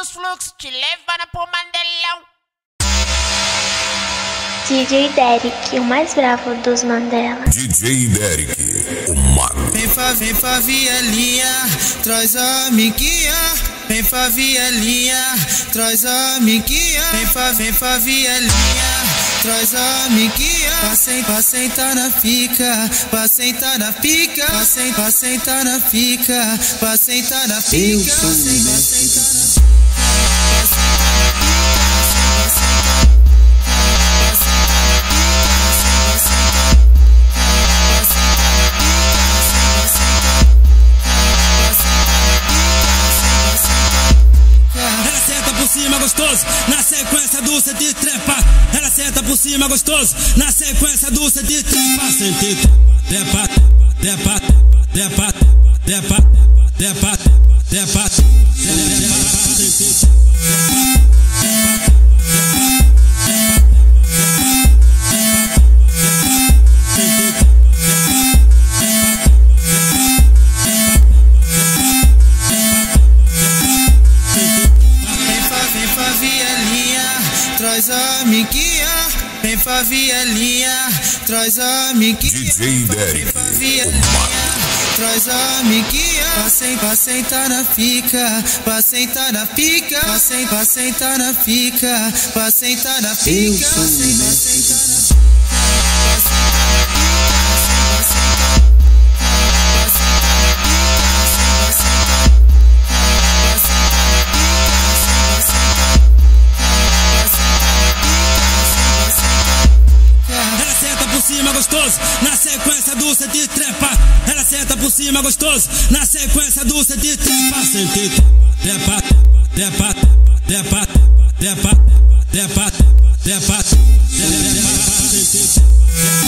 dos fluxos, te levando pro Mandelão. DJ Derek, o mais bravo dos Mandela. DJ Derek, o mano. Vem pra vielinha, traz a amiguinha. Vem pra vielinha, traz a amiguinha. Vem pra vielinha, traz a amiguinha. Vai sentar na pica, vai sentar na pica, vai sentar na pica, vai sentar na pica. Vai sentar na pica. Gostoso, na sequência do cê de trepa. Ela senta por cima gostoso, na sequência do cê de trepa. Sente trepa, trepa, trepa, trepa, trepa, trepa, trepa. Traz a amiguinha, vem pra vielinha, traz a amiguinha. DJ Derek, traz a amiguinha. Vai sentar na pica, vai sentar na pica, vai sentar na pica, vai sentar na pica, vai sentar na pica. Gostoso, na sequência do cê de trepa. Ela senta por cima gostoso, na sequência do cê de trepa. Sente trepa, trepa, trepa, trepa, trepa, trepa, trepa, trepa, trepa.